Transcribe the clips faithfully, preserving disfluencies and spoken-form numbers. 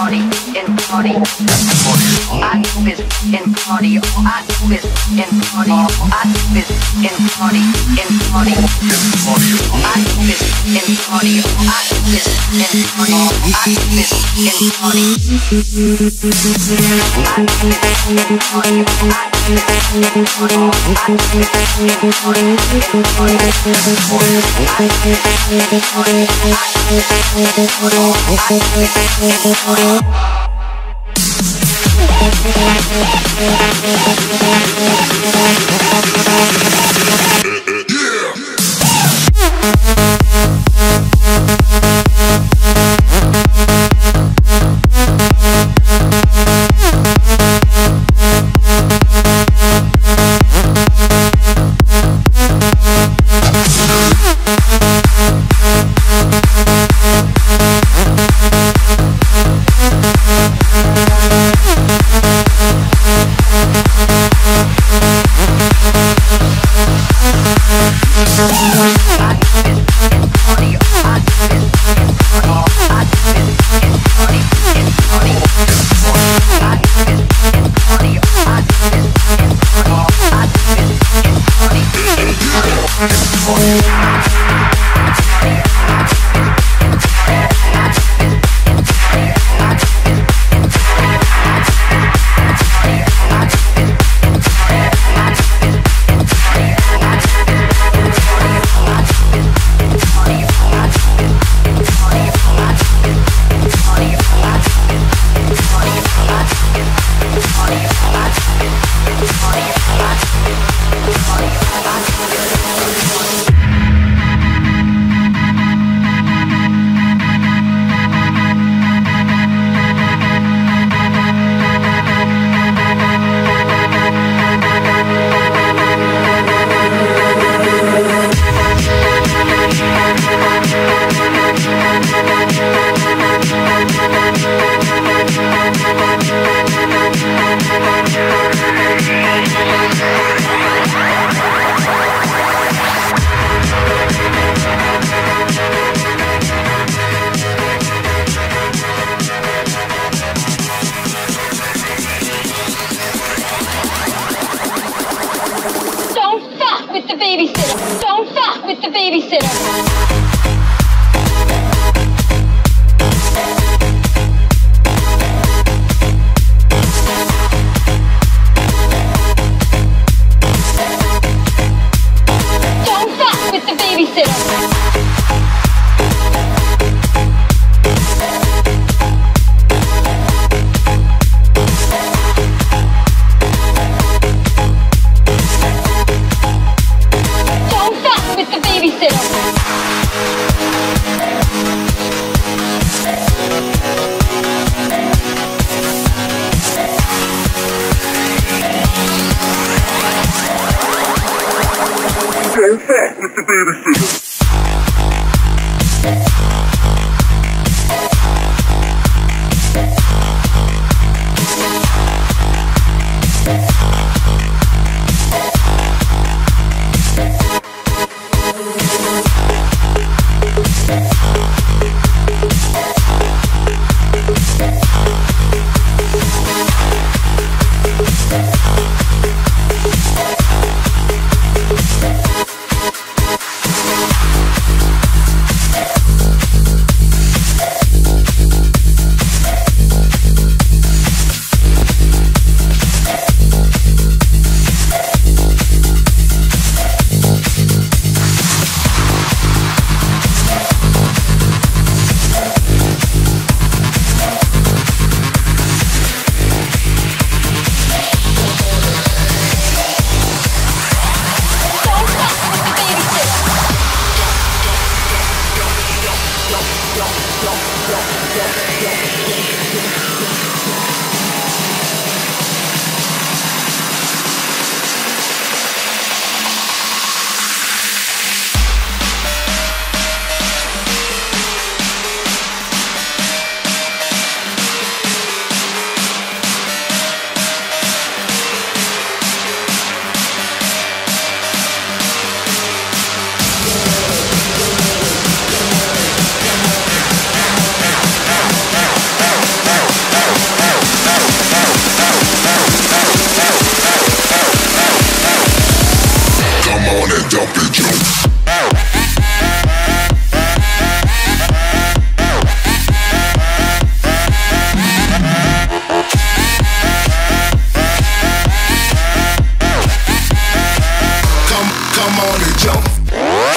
party, in party, I was in party, I was in party, I was in party, in party, I was in party, I was in party, I was in party, I was in party, I We'll be right back. We'll be right back. on and jump. Let's go.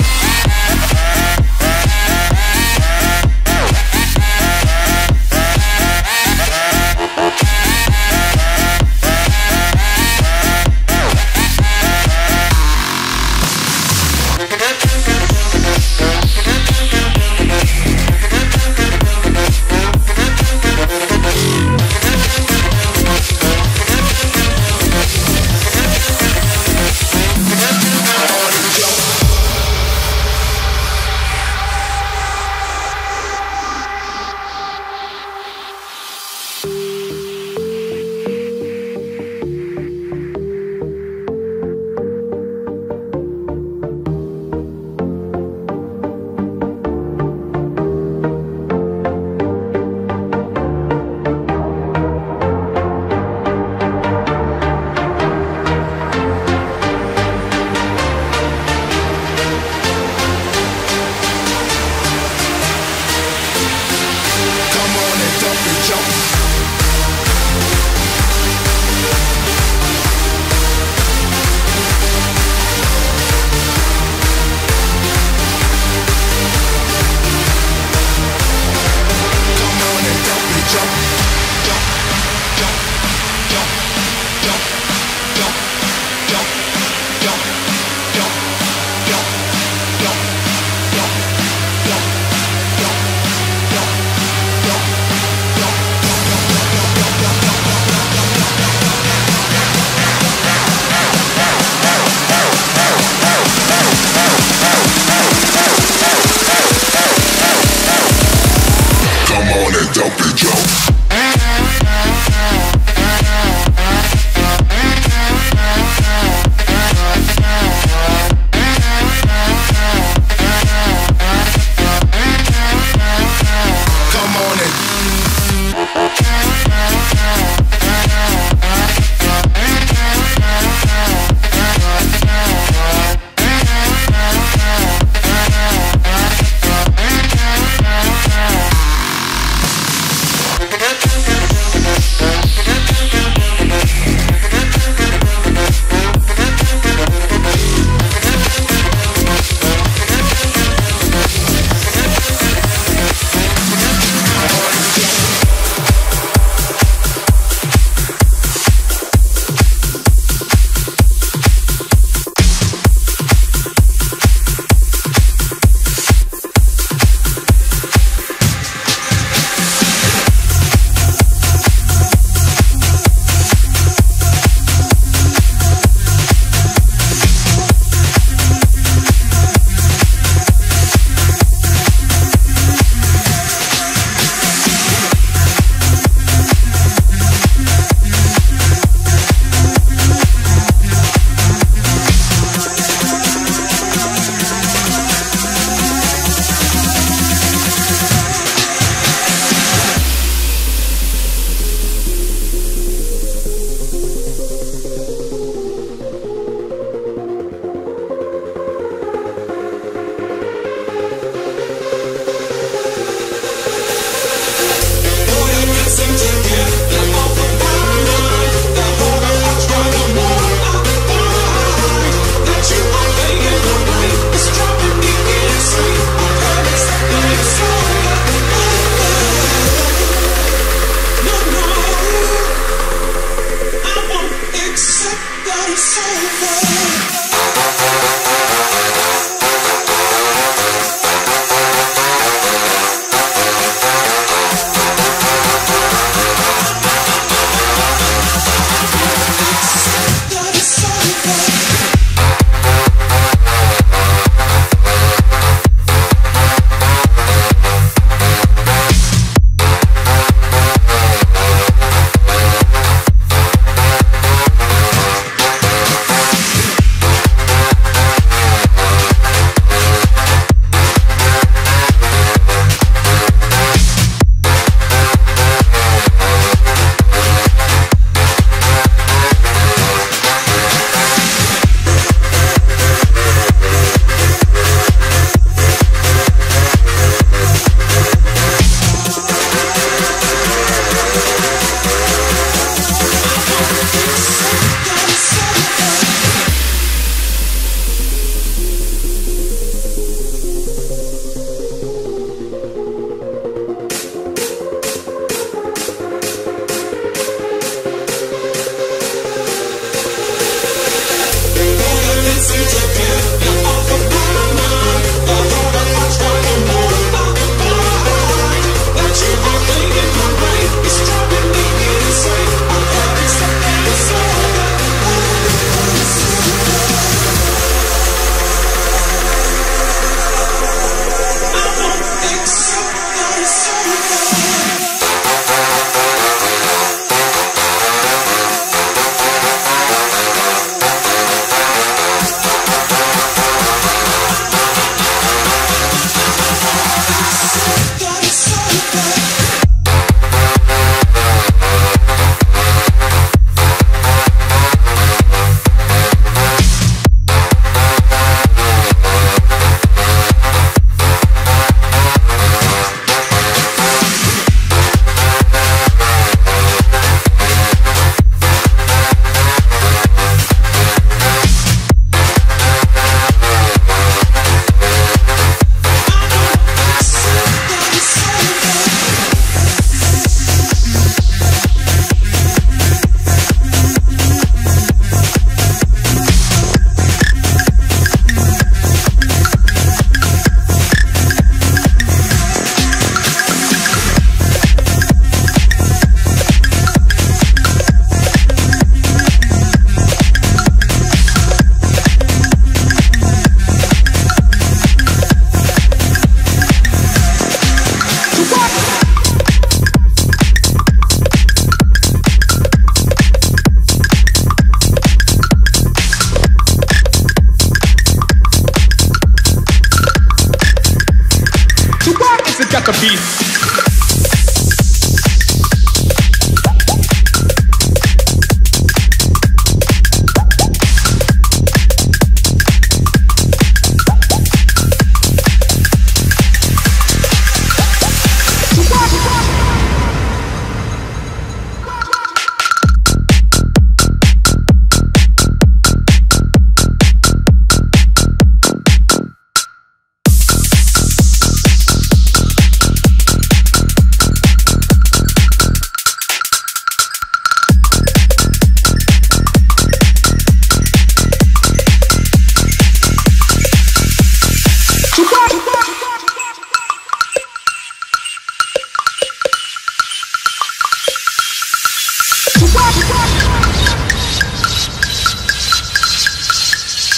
Jack a beat.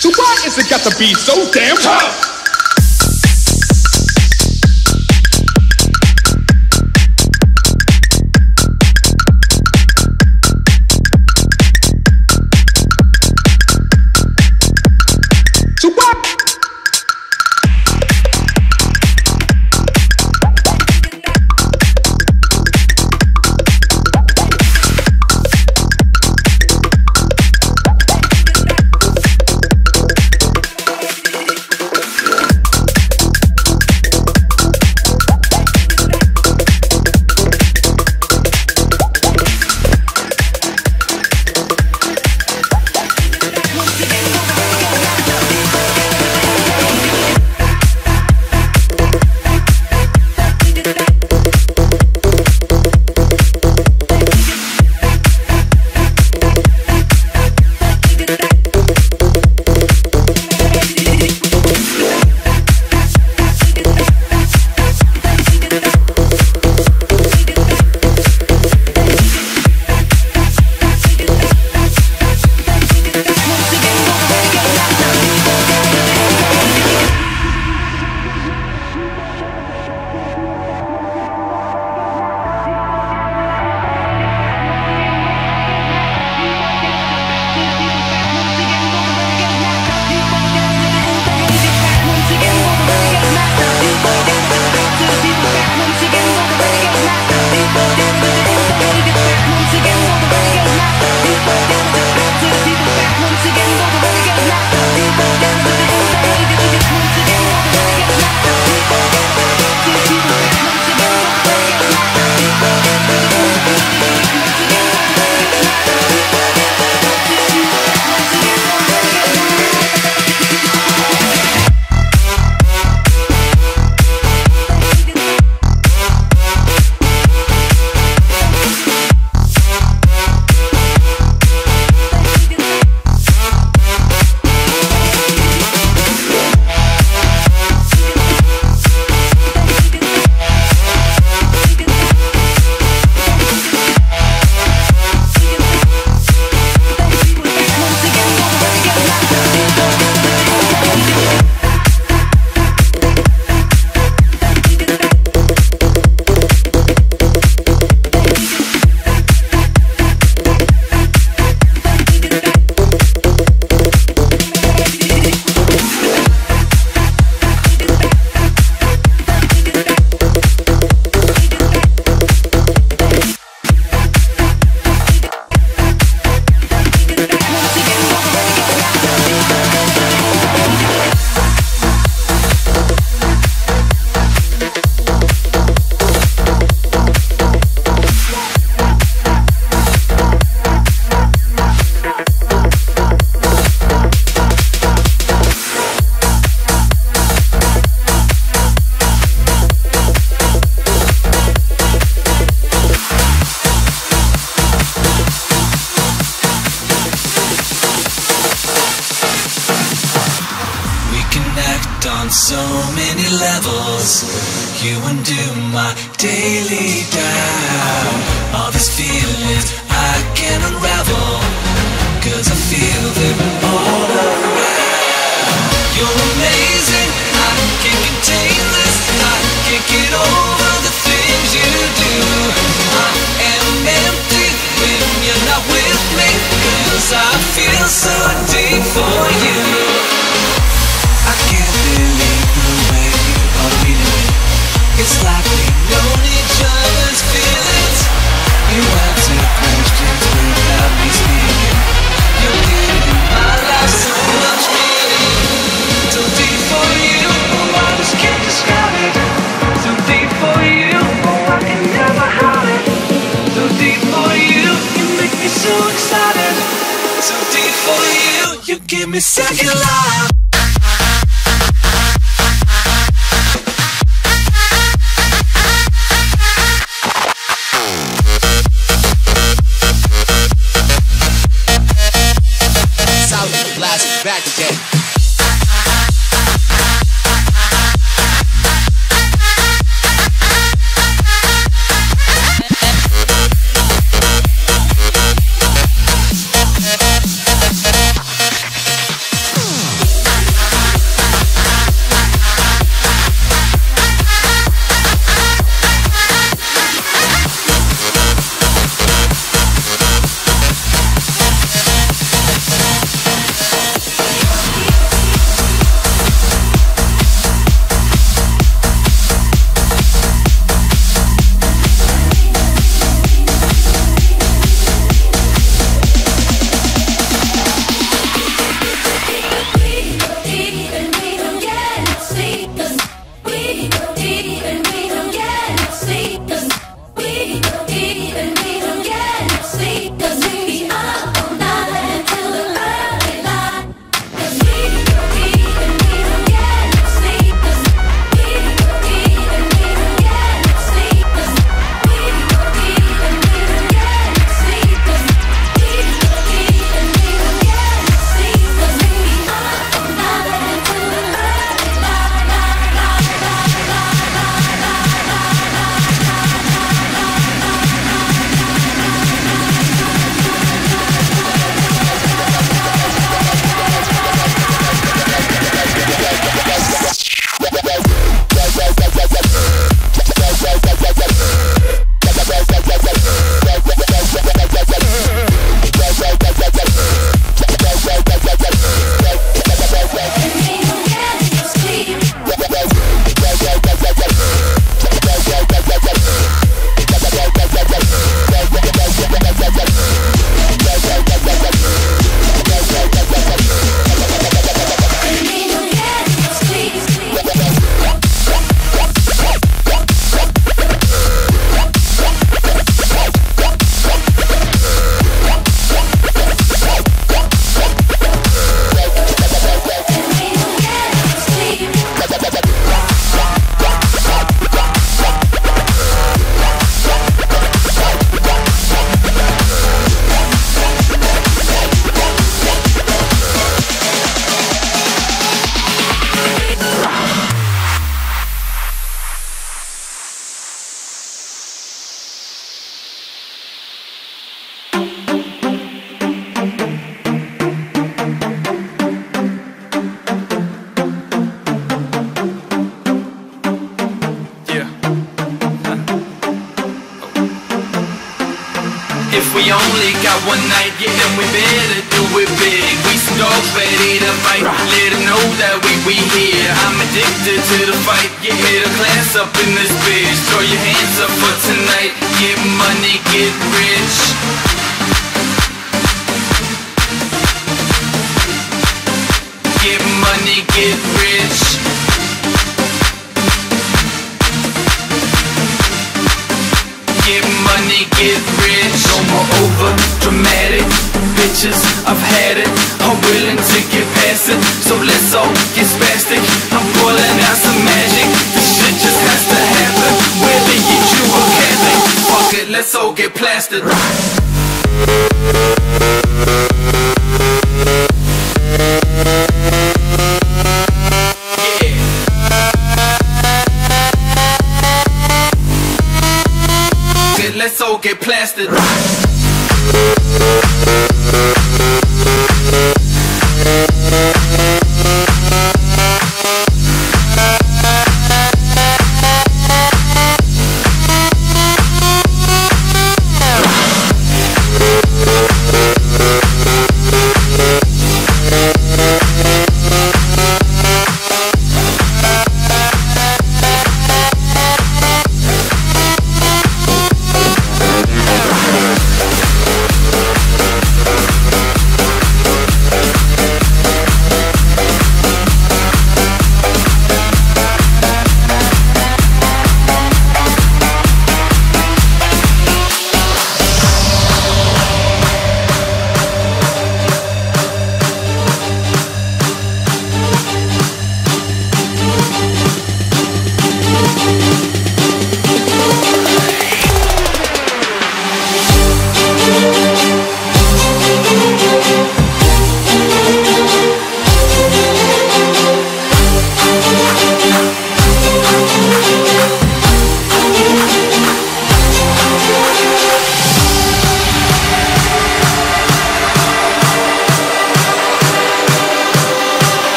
So why is it got to be so damn tough? On so many levels, you undo my daily down. All these feelings I can unravel, 'cause I feel them all around. You're amazing, I can't contain this, I can't get over the things you do. I am empty when you're not with me, 'cause I feel so deep for you. It's like me second life. Solid blast back again. If we only got one night, yeah, then we better do it big. We some dogs ready to fight, let them know that we we here. I'm addicted to the fight, yeah, hit a class up in this bitch. Throw your hands up for tonight, get money, get rich. Get money, get rich. Get money, get rich. No more over dramatic bitches, I've had it. I'm willing to get past it, so let's all get spastic. I'm pulling out some magic, this shit just has to happen. Whether you Jew or Catholic, fuck it, let's all get plastered. Let's all get plastered.